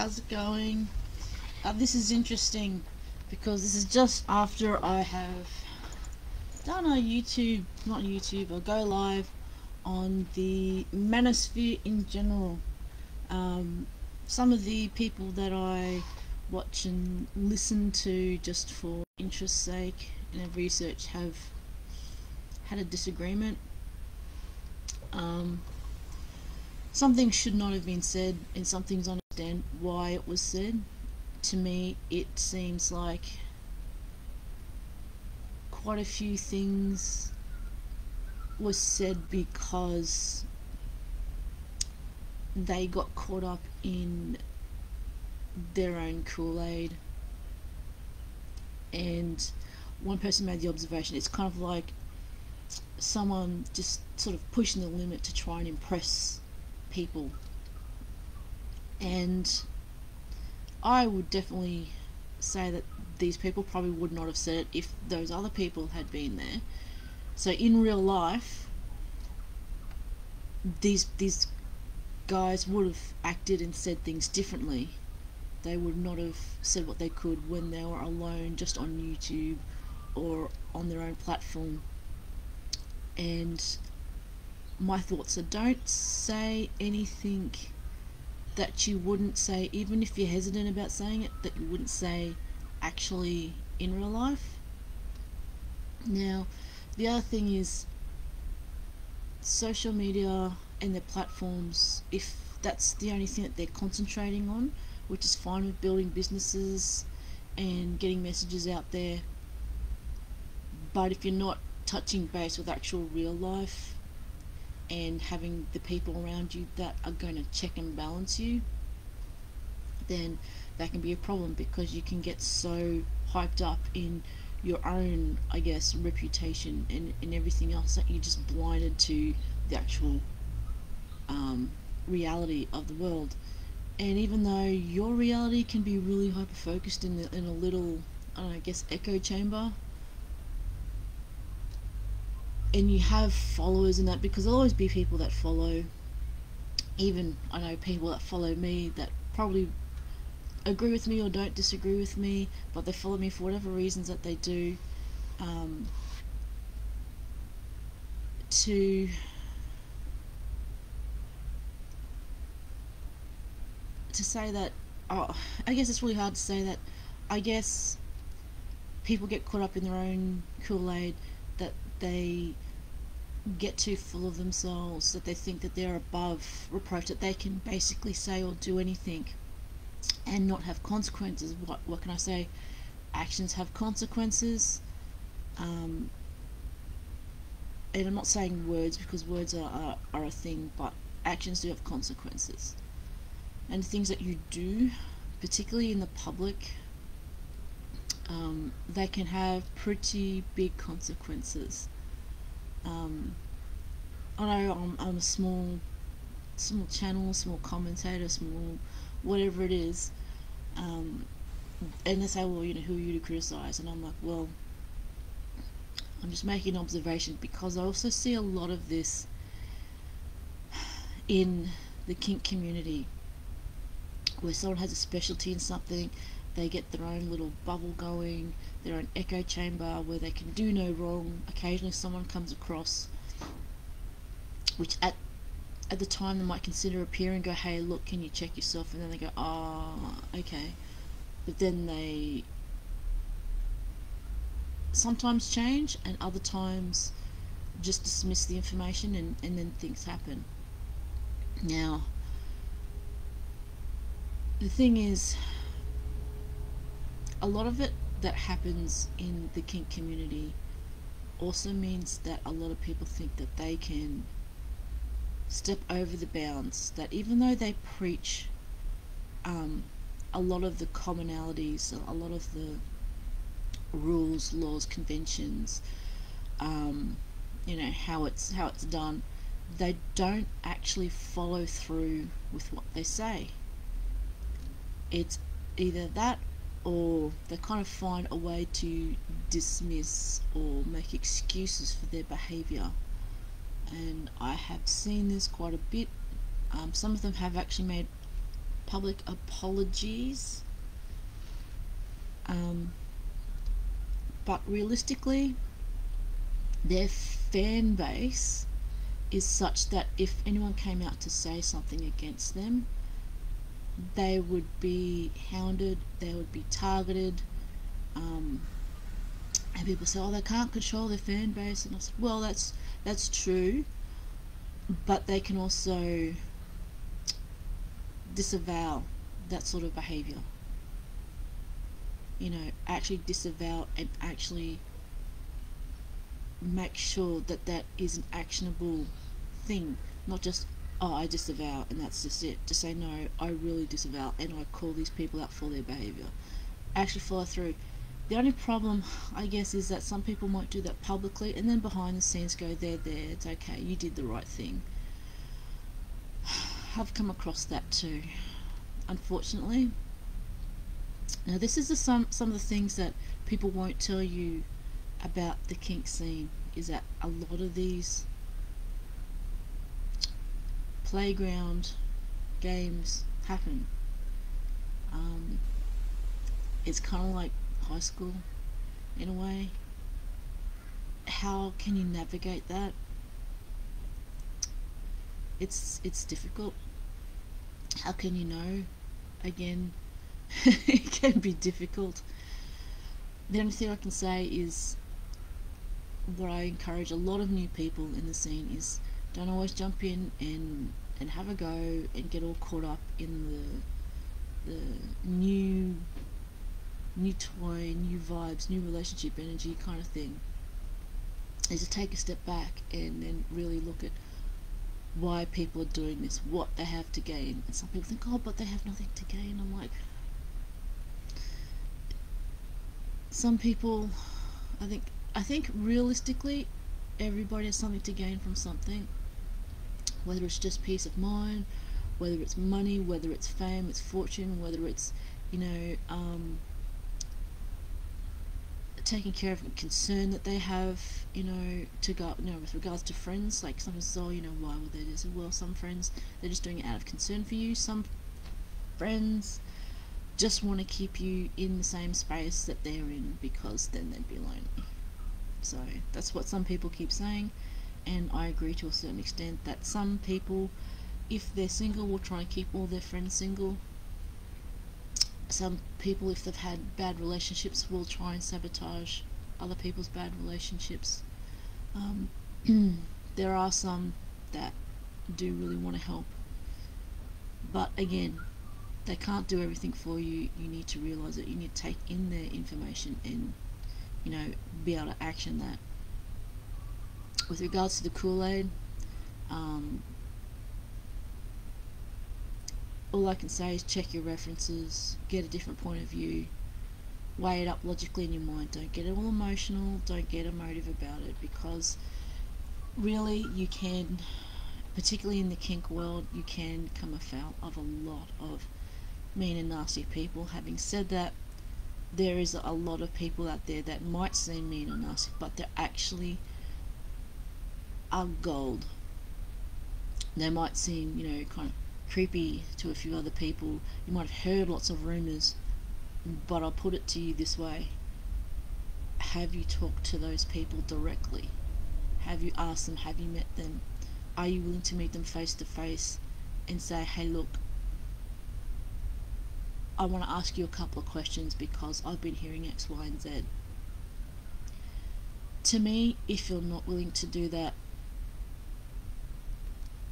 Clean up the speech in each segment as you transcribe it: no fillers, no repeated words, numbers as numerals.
how's it going? This is interesting because this is just after I have done a go live on the manosphere in general. Some of the people that I watch and listen to just for interest's sake and research have had a disagreement. Something should not have been said, and some things I understand why it was said. To me, it seems like quite a few things were said because they got caught up in their own Kool-Aid. And one person made the observation, it's kind of like someone just sort of pushing the limit to try and impress people. And I would definitely say that these people probably would not have said it if those other people had been there. So in real life, these guys would have acted and said things differently. They would not have said what they could when they were alone, just on YouTube or on their own platform. And my thoughts are, don't say anything that you wouldn't say, even if you're hesitant about saying it, that you wouldn't say actually in real life. Now, the other thing is social media and their platforms, if that's the only thing that they're concentrating on, which is fine with building businesses and getting messages out there, but if you're not touching base with actual real life and having the people around you that are going to check and balance you, then that can be a problem, because you can get so hyped up in your own, I guess, reputation and everything else that you're just blinded to the actual reality of the world. And even though your reality can be really hyper-focused in a little, I don't know, I guess, echo chamber, and you have followers in that, because there'll always be people that follow, even I know people that follow me that probably agree with me or don't disagree with me, but they follow me for whatever reasons that they do, to say that, oh, I guess it's really hard to say that. I guess people get caught up in their own Kool-Aid, that they get too full of themselves, that they think that they're above reproach, that they can basically say or do anything and not have consequences. What can I say? Actions have consequences, and I'm not saying words, because words are a thing, but actions do have consequences. And things that you do, particularly in the public, they can have pretty big consequences. I know I'm a small channel, small commentator, small whatever it is, and they say, well, you know, who are you to criticize? And I'm like, well, I'm just making an observation, because I also see a lot of this in the kink community, where someone has a specialty in something, they get their own little bubble going, their own echo chamber where they can do no wrong. Occasionally someone comes across, which at the time they might consider a peer and go, hey, look, can you check yourself? And then they go, ah, oh, okay. But then they sometimes change, and other times just dismiss the information, and then things happen. Now, the thing is, a lot of it that happens in the kink community also means that a lot of people think that they can step over the bounds, that even though they preach a lot of the commonalities, a lot of the rules, laws, conventions, you know, how it's done, they don't actually follow through with what they say. It's either that, or they kind of find a way to dismiss or make excuses for their behaviour. And I have seen this quite a bit. Some of them have actually made public apologies. But realistically, their fan base is such that if anyone came out to say something against them, they would be hounded, they would be targeted, and people say, oh, they can't control their fan base, and I said, well, that's true, but they can also disavow that sort of behavior, you know, actually disavow and actually make sure that that is an actionable thing, not just, oh, I disavow and that's just it. To say, no, I really disavow and I call these people out for their behavior. Actually follow through. The only problem, I guess, is that some people might do that publicly and then behind the scenes go, they're there, it's okay, you did the right thing. I've come across that too, unfortunately. Now this is some of the things that people won't tell you about the kink scene, is that a lot of these playground games happen. It's kind of like high school in a way. How can you navigate that? It's difficult. How can you know? Again, it can be difficult. The only thing I can say is what I encourage a lot of new people in the scene is don't always jump in and have a go and get all caught up in the new toy, new vibes, new relationship energy kind of thing. Is to take a step back and then really look at why people are doing this, what they have to gain. And some people think, oh, but they have nothing to gain. I'm like, some people, I think realistically, everybody has something to gain from something, whether it's just peace of mind, whether it's money, whether it's fame, it's fortune, whether it's, you know, taking care of a concern that they have, you know, to go, you know, with regards to friends, like someone says, oh, you know, why would they do this? Well, some friends, they're just doing it out of concern for you. Some friends just want to keep you in the same space that they're in because then they'd be lonely. So that's what some people keep saying, and I agree to a certain extent that some people, if they're single, will try and keep all their friends single. Some people, if they've had bad relationships, will try and sabotage other people's bad relationships. There are some that do really want to help, but again, they can't do everything for you. You need to realize it. You need to take in their information and, you know, be able to action that. With regards to the Kool-Aid, all I can say is check your references, get a different point of view, weigh it up logically in your mind. Don't get all emotional, don't get emotive about it, because really you can, particularly in the kink world, you can come afoul of a lot of mean and nasty people. Having said that, there is a lot of people out there that might seem mean and nasty, but they actually are gold. They might seem, you know, kind of creepy to a few other people. You might have heard lots of rumors, but I'll put it to you this way: have you talked to those people directly? Have you asked them? Have you met them? Are you willing to meet them face to face and say, hey, look, I want to ask you a couple of questions because I've been hearing X, Y, and Z. To me, if you're not willing to do that,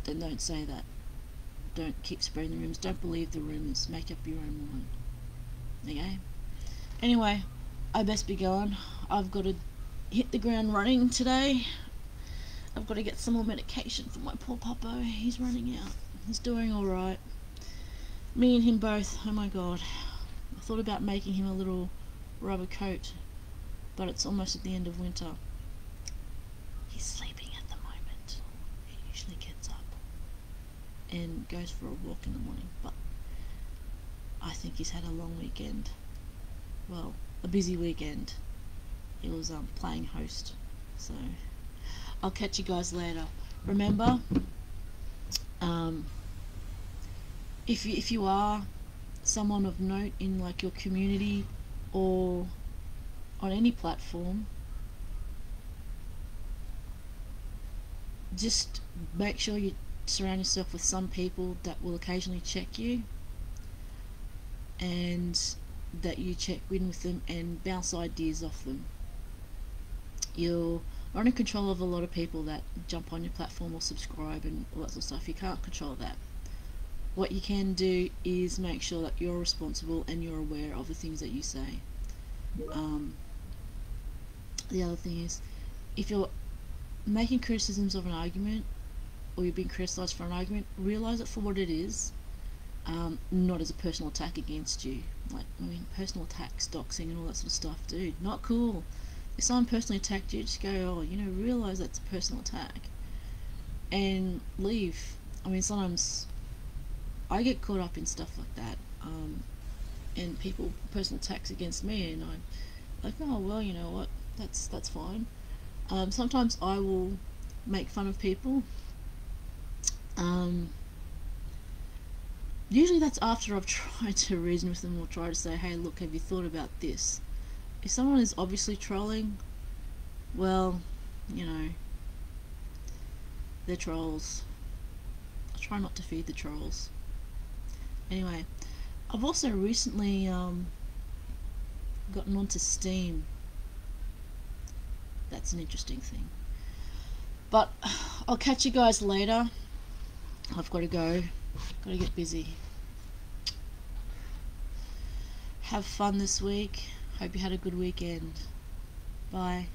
then don't say that. Don't keep spreading the rumors. Don't believe the rumors. Make up your own mind. Okay? Anyway, I best be going. I've got to hit the ground running today. I've got to get some more medication for my poor papa. He's running out. He's doing alright. Me and him both. Oh my god. I thought about making him a little rubber coat, but it's almost at the end of winter. He's sleeping at the moment. He usually gets up and goes for a walk in the morning, but I think he's had a long weekend. Well, a busy weekend. He was playing host. So I'll catch you guys later. Remember, if you are someone of note in like your community or on any platform, just make sure you surround yourself with some people that will occasionally check you and that you check in with them and bounce ideas off them. You're in control of a lot of people that jump on your platform or subscribe and all that sort of stuff. You can't control that. What you can do is make sure that you're responsible and you're aware of the things that you say. The other thing is, if you're making criticisms of an argument or you're being criticized for an argument, realize it for what it is, not as a personal attack against you. Like, I mean, personal attacks, doxing and all that sort of stuff, dude, not cool. If someone personally attacked you, just go, oh, you know, realise that's a personal attack and leave. I mean, sometimes I get caught up in stuff like that, and people, personal attacks against me, and I'm like, oh, well, you know what, that's fine. Sometimes I will make fun of people. Usually that's after I've tried to reason with them or try to say, hey, look, have you thought about this? If someone is obviously trolling, well, you know, they're trolls. I try not to feed the trolls. Anyway, I've also recently gotten onto Steam. That's an interesting thing. But I'll catch you guys later. I've got to go. Got to get busy. Have fun this week. Hope you had a good weekend. Bye.